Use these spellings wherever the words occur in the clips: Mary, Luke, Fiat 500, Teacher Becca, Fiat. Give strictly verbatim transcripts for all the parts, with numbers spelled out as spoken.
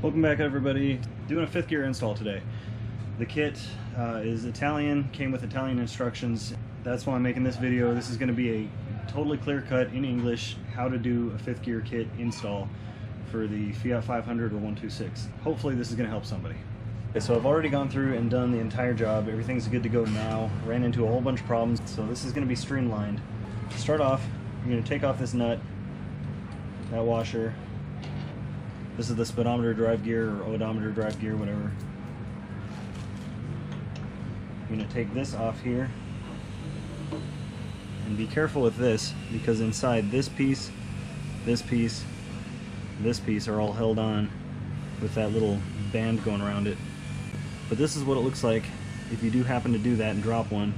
Welcome back, everybody. Doing a fifth gear install today. The kit uh, is Italian, came with Italian instructions. That's why I'm making this video. This is going to be a totally clear cut in English how to do a fifth gear kit install for the Fiat five hundred or one twenty-six. Hopefully this is going to help somebody. Okay, so I've already gone through and done the entire job. Everything's good to go now. Ran into a whole bunch of problems, so this is going to be streamlined. To start off, you're going to take off this nut, that washer. This is the speedometer drive gear or odometer drive gear, whatever. I'm going to take this off here. And be careful with this, because inside this piece, this piece, this piece are all held on with that little band going around it. But this is what it looks like if you do happen to do that and drop one.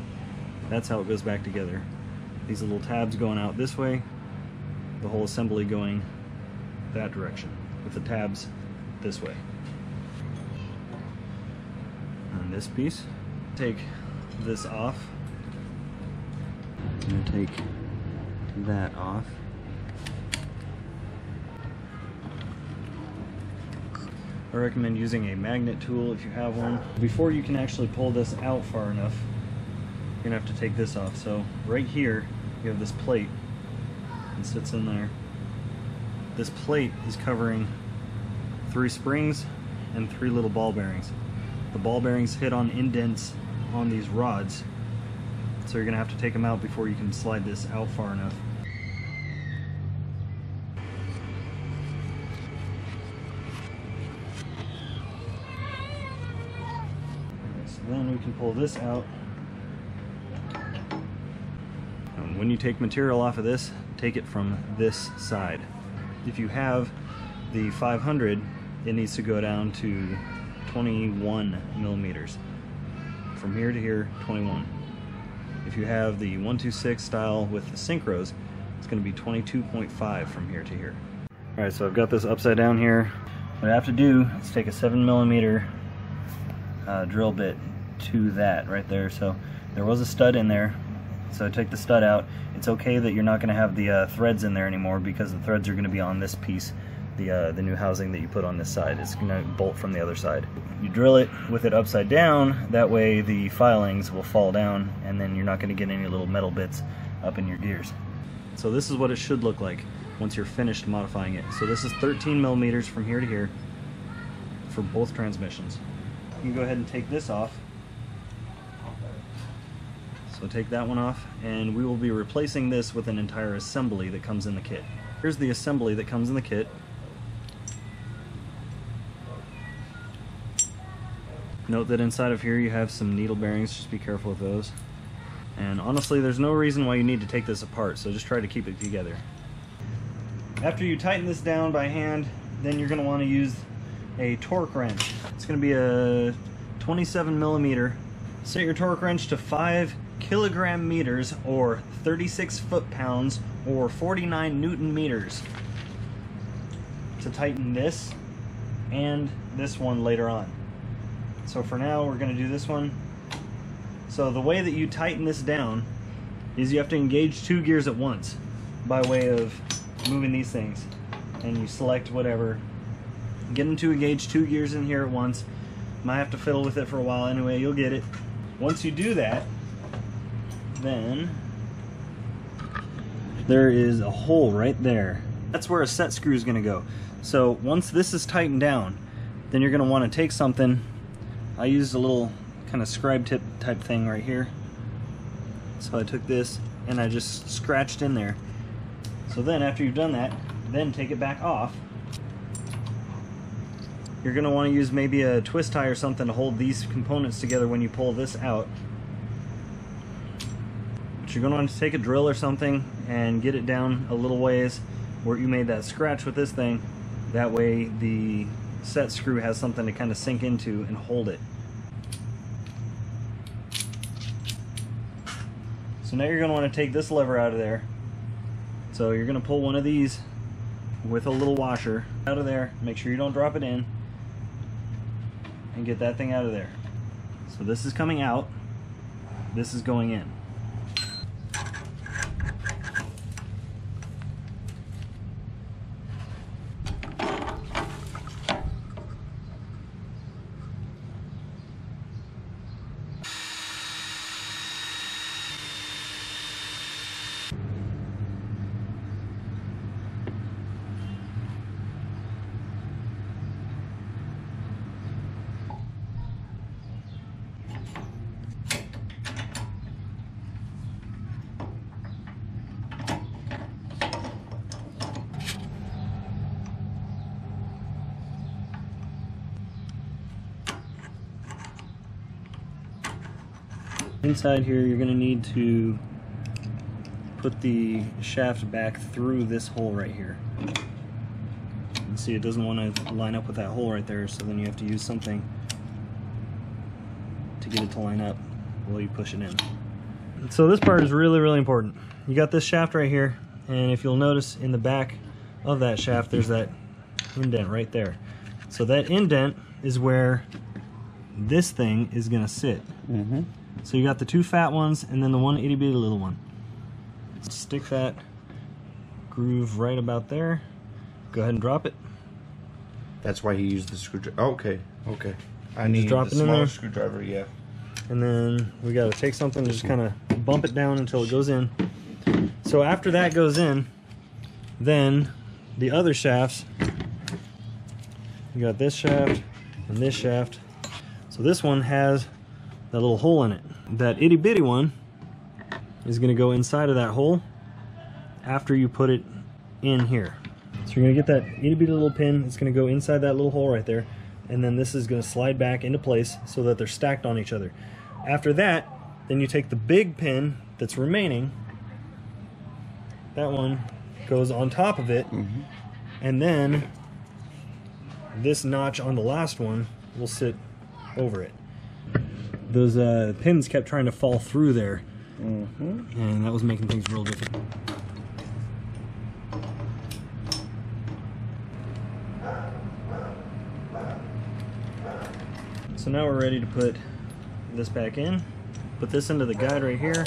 That's how it goes back together. These little tabs going out this way, the whole assembly going that direction, with the tabs this way. On this piece, take this off. I'm gonna take that off. I recommend using a magnet tool if you have one. Before you can actually pull this out far enough, you're gonna have to take this off. So right here, you have this plate that sits in there. This plate is covering three springs and three little ball bearings. The ball bearings hit on indents on these rods, so you're gonna have to take them out before you can slide this out far enough. Okay, so then we can pull this out. And when you take material off of this, take it from this side. If you have the five hundred, it needs to go down to twenty-one millimeters. From here to here, twenty-one. If you have the one twenty-six style with the synchros, it's going to be twenty-two point five from here to here. Alright, so I've got this upside down here. What I have to do is take a seven millimeter uh, drill bit to that right there. So there was a stud in there. So take the stud out. It's okay that you're not going to have the uh, threads in there anymore, because the threads are going to be on this piece, the uh, the new housing that you put on this side. It's going to bolt from the other side. You drill it with it upside down, that way the filings will fall down and then you're not going to get any little metal bits up in your gears. So this is what it should look like once you're finished modifying it. So this is thirteen millimeters from here to here for both transmissions. You can go ahead and take this off. So take that one off, and we will be replacing this with an entire assembly that comes in the kit. Here's the assembly that comes in the kit. Note that inside of here you have some needle bearings, just be careful with those. And honestly, there's no reason why you need to take this apart, so just try to keep it together. After you tighten this down by hand, then you're going to want to use a torque wrench. It's going to be a twenty-seven millimeter. Set your torque wrench to five kilogram meters or thirty-six foot pounds or forty-nine newton meters to tighten this and this one later on. So for now we're going to do this one. So the way that you tighten this down is you have to engage two gears at once by way of moving these things, and you select whatever. Get them to engage two gears in here at once. Might have to fiddle with it for a while. Anyway, you'll get it. Once you do that, then there is a hole right there. That's where a set screw is going to go. So once this is tightened down, then you're going to want to take something. I used a little kind of scribe tip type thing right here. So I took this and I just scratched in there. So then after you've done that, then take it back off. You're going to want to use maybe a twist tie or something to hold these components together when you pull this out. You're going to want to take a drill or something and get it down a little ways where you made that scratch with this thing. That way the set screw has something to kind of sink into and hold it. So now you're going to want to take this lever out of there. So you're going to pull one of these with a little washer out of there. Make sure you don't drop it in, and get that thing out of there. So this is coming out, this is going in. Inside here, you're going to need to put the shaft back through this hole right here. You see, it doesn't want to line up with that hole right there, so then you have to use something to get it to line up while you push it in. So this part is really, really important. You got this shaft right here, and if you'll notice in the back of that shaft, there's that indent right there. So that indent is where this thing is going to sit. Mm-hmm. So you got the two fat ones and then the one itty bitty little one. Stick that groove right about there. Go ahead and drop it. That's why he used the screwdriver. Oh, okay, okay. I need the smaller screwdriver, yeah. And then we got to take something and just kind of bump it down until it goes in. So after that goes in, then the other shafts, you got this shaft and this shaft. So this one has that little hole in it. That itty bitty one is going to go inside of that hole after you put it in here. So you're going to get that itty bitty little pin. It's going to go inside that little hole right there. And then this is going to slide back into place so that they're stacked on each other. After that, then you take the big pin that's remaining, that one goes on top of it, mm-hmm. and then this notch on the last one will sit over it. Those uh, pins kept trying to fall through there, mm-hmm. and that was making things real difficult. So now we're ready to put this back in. Put this into the guide right here.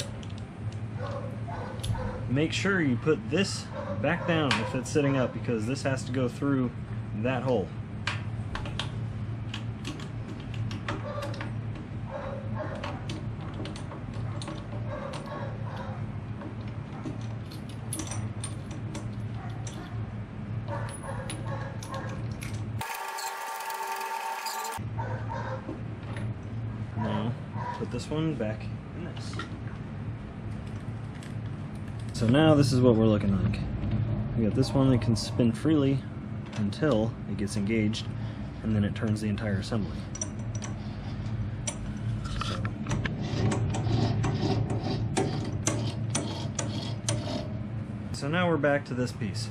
Make sure you put this back down if it's sitting up, because this has to go through that hole. Put this one back in this. So now this is what we're looking like. We got this one that can spin freely until it gets engaged, and then it turns the entire assembly. So. so now we're back to this piece.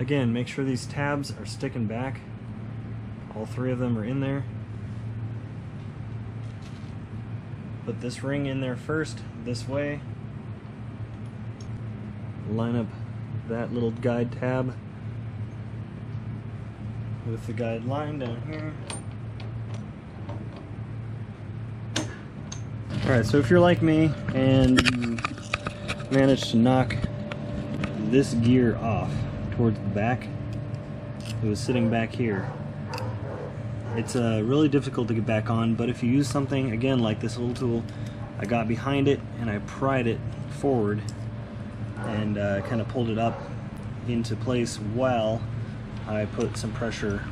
Again, make sure these tabs are sticking back. All three of them are in there. Put this ring in there first, this way. Line up that little guide tab with the guide line down here. Alright, so if you're like me and managed to knock this gear off towards the back, it was sitting back here. It's uh, really difficult to get back on, but if you use something, again, like this little tool, I got behind it and I pried it forward and uh, kind of pulled it up into place while I put some pressure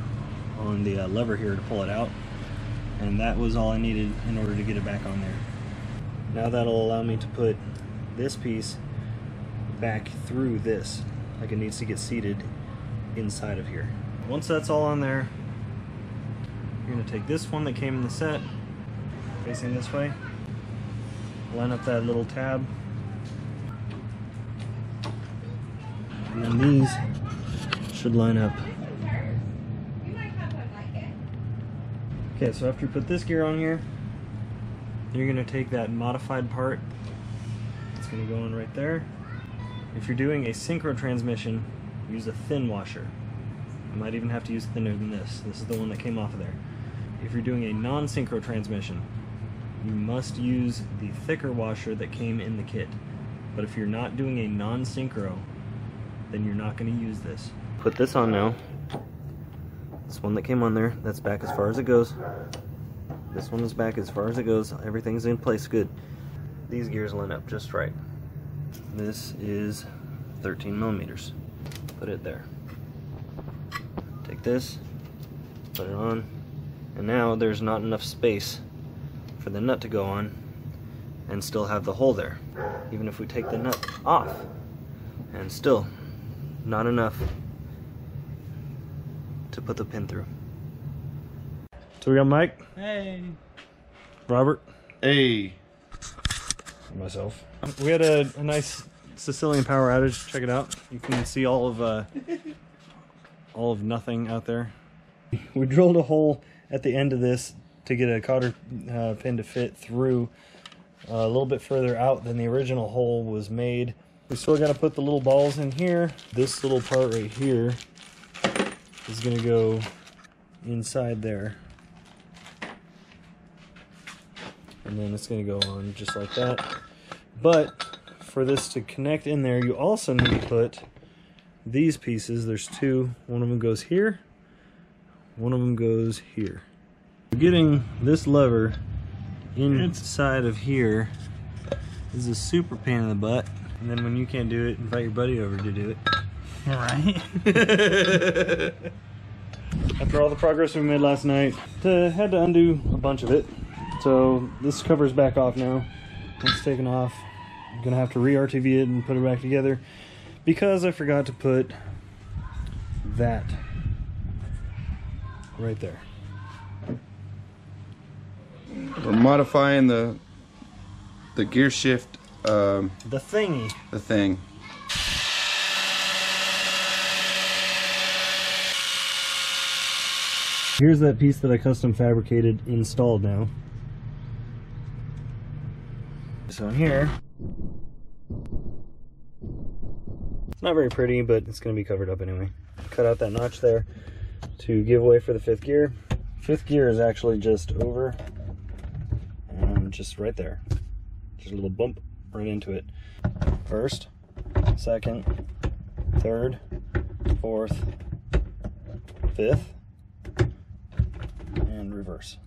on the uh, lever here to pull it out. And that was all I needed in order to get it back on there. Now that'll allow me to put this piece back through this, like it needs to get seated inside of here. Once that's all on there, you're going to take this one that came in the set, facing this way, line up that little tab, and then these should line up. Okay, so after you put this gear on here, you're going to take that modified part, it's going to go in right there. If you're doing a synchro transmission, use a thin washer. I might even have to use thinner than this. This is the one that came off of there. If you're doing a non-synchro transmission, you must use the thicker washer that came in the kit. But if you're not doing a non-synchro, then you're not going to use this. Put this on now. This one that came on there, that's back as far as it goes. This one is back as far as it goes. Everything's in place good. These gears line up just right. This is thirteen millimeters. Put it there. Take this, put it on. And now there's not enough space for the nut to go on and still have the hole there. Even if we take the nut off, and still not enough to put the pin through. So we got Mike. Hey. Robert. Hey. for myself. We had a, a nice Sicilian power outage. Check it out. You can see all of uh, all of nothing out there. We drilled a hole at the end of this to get a cotter uh, pin to fit through uh, a little bit further out than the original hole was made. We still got to put the little balls in here. This little part right here is going to go inside there. And then it's going to go on just like that. But for this to connect in there, you also need to put these pieces. There's two. One of them goes here. One of them goes here. Getting this lever inside of here is a super pain in the butt. And then when you can't do it, invite your buddy over to do it. All right. After all the progress we made last night, I had to undo a bunch of it. So this cover's back off now. It's taken off. I'm gonna have to re-R T V it and put it back together because I forgot to put that right there. We're modifying the the gear shift. Um, the thingy. The thing. Here's that piece that I custom fabricated installed now. So in here, it's not very pretty, but it's going to be covered up anyway. Cut out that notch there to give way for the fifth gear. Fifth gear is actually just over, um, just right there. Just a little bump right into it. First, second, third, fourth, fifth, and reverse.